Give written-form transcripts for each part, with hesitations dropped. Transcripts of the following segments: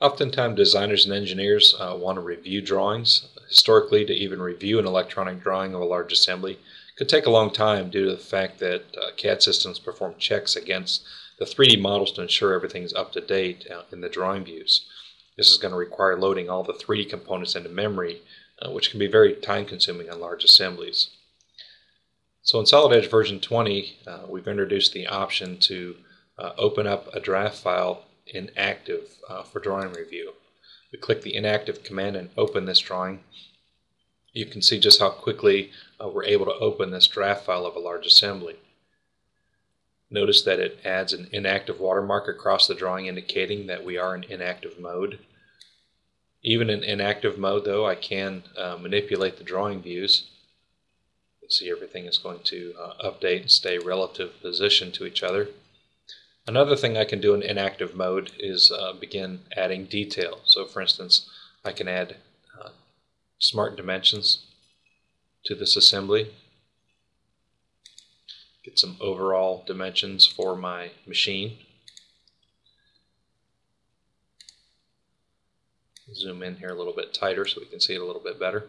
Oftentimes designers and engineers want to review drawings. Historically, to even review an electronic drawing of a large assembly could take a long time due to the fact that CAD systems perform checks against the 3D models to ensure everything's up to date in the drawing views. This is going to require loading all the 3D components into memory, which can be very time consuming on large assemblies. So in Solid Edge version 20, we've introduced the option to open up a draft file inactive for drawing review. We click the inactive command and open this drawing. You can see just how quickly we're able to open this draft file of a large assembly. Notice that it adds an inactive watermark across the drawing, indicating that we are in inactive mode. Even in inactive mode, though, I can manipulate the drawing views. You can see everything is going to update and stay relative position to each other. Another thing I can do in inactive mode is begin adding detail. So for instance, I can add smart dimensions to this assembly, get some overall dimensions for my machine, zoom in here a little bit tighter so we can see it a little bit better.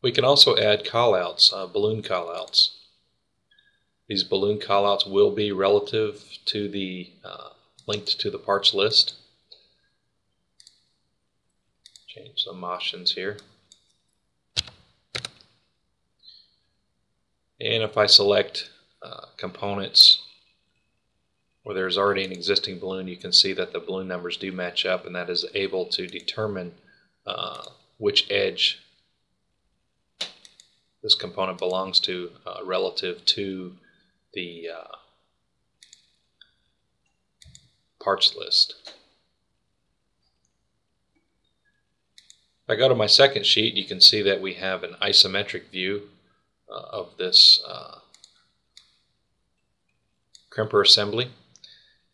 We can also add callouts, balloon callouts. These balloon callouts will be relative to the linked to the parts list. Change some options here. And if I select components where there's already an existing balloon, you can see that the balloon numbers do match up, and that is able to determine which edge this component belongs to relative to the parts list. If I go to my second sheet, you can see that we have an isometric view of this crimper assembly.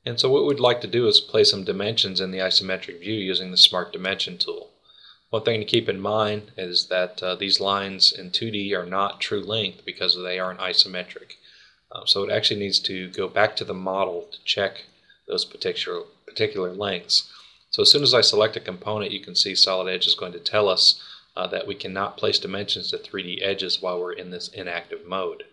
And so what we'd like to do is place some dimensions in the isometric view using the Smart Dimension tool. One thing to keep in mind is that these lines in 2D are not true length because they aren't isometric. So it actually needs to go back to the model to check those particular lengths. So as soon as I select a component, you can see Solid Edge is going to tell us that we cannot place dimensions to 3D edges while we're in this inactive mode.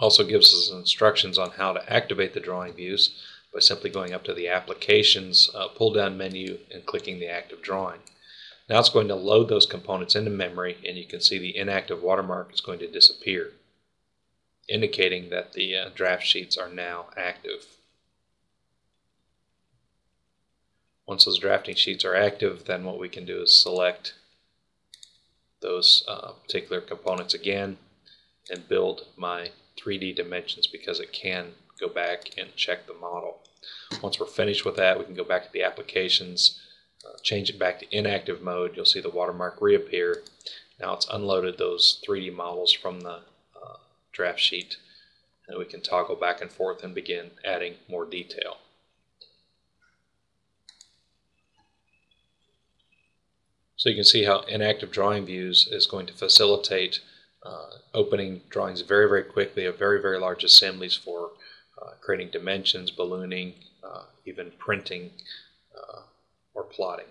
Also gives us instructions on how to activate the drawing views by simply going up to the Applications pull-down menu and clicking the Active Drawing. Now it's going to load those components into memory, and you can see the inactive watermark is going to disappear, indicating that the draft sheets are now active. Once those drafting sheets are active, then what we can do is select those particular components again and build my 3D dimensions, because it can go back and check the model. Once we're finished with that, we can go back to the Applications, change it back to inactive mode. You'll see the watermark reappear. Now it's unloaded those 3D models from the draft sheet, and we can toggle back and forth and begin adding more detail. So you can see how inactive drawing views is going to facilitate opening drawings very, very quickly of very, very large assemblies for creating dimensions, ballooning, even printing or plotting.